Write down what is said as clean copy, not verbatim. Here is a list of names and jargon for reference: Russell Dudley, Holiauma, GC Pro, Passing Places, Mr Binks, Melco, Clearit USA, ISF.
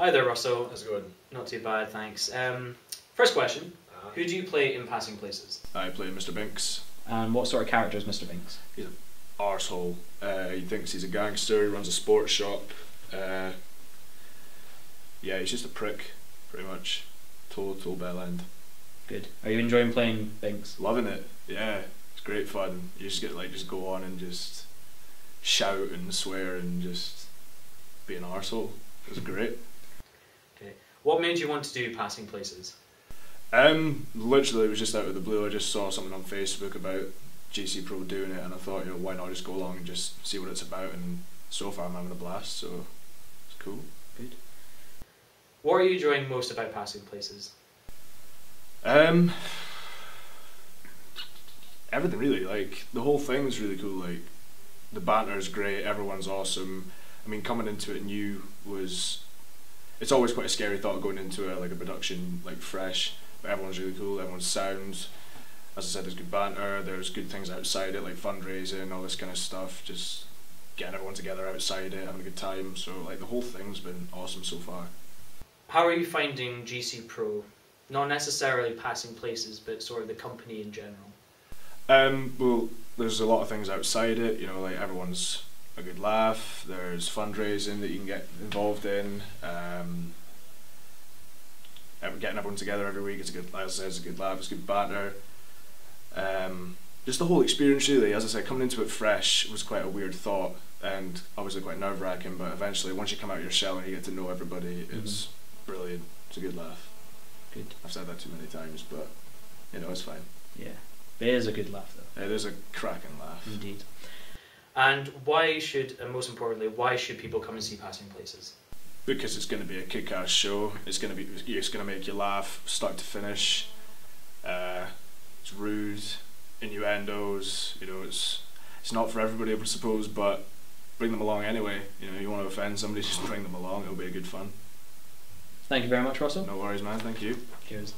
Hi there, Russell. How's it going? Not too bad, thanks. First question, who do you play in Passing Places? I play Mr Binks. And what sort of character is Mr Binks? He's an arsehole. He thinks he's a gangster, he runs a sports shop. Yeah, he's just a prick, pretty much. Total bell end. Good. Are you enjoying playing Binks? Loving it, yeah. It's great fun. You just get to just go on and just shout and swear and just be an arsehole. It was great. Okay. What made you want to do Passing Places? Literally it was just out of the blue. I just saw something on Facebook about GC Pro doing it and I thought, you know, why not just go along and just see what it's about, and so far I'm having a blast, so it's cool. Good. What are you enjoying most about Passing Places? Everything really, the whole thing's really cool, the banter's great, everyone's awesome. I mean, coming into it new was, it's always quite a scary thought going into it, a production, fresh, but everyone's really cool, everyone's sound. As I said, there's good banter, there's good things outside it, fundraising, all this kind of stuff, just getting everyone together outside it, having a good time, so the whole thing's been awesome so far. How are you finding GC Pro? Not necessarily Passing Places, but sort of the company in general. Well, there's a lot of things outside it, everyone's a good laugh, there's fundraising that you can get involved in, getting everyone together every week, it's a good laugh, it's good banter. Just the whole experience really, as I said, coming into it fresh was quite a weird thought and obviously quite nerve-wracking, but eventually once you come out of your shell and you get to know everybody, it's brilliant, it's a good laugh. Good. I've said that too many times, but it's fine. Yeah, it is a good laugh though. It is a cracking laugh. Indeed. And why should, and most importantly, why should people come and see Passing Places? Because it's going to be a kick-ass show. It's going to make you laugh, start to finish. It's rude, innuendos. It's not for everybody, I suppose, but bring them along anyway. You want to offend somebody, just bring them along. It'll be a good fun. Thank you very much, Russell. No worries, man. Thank you. Cheers.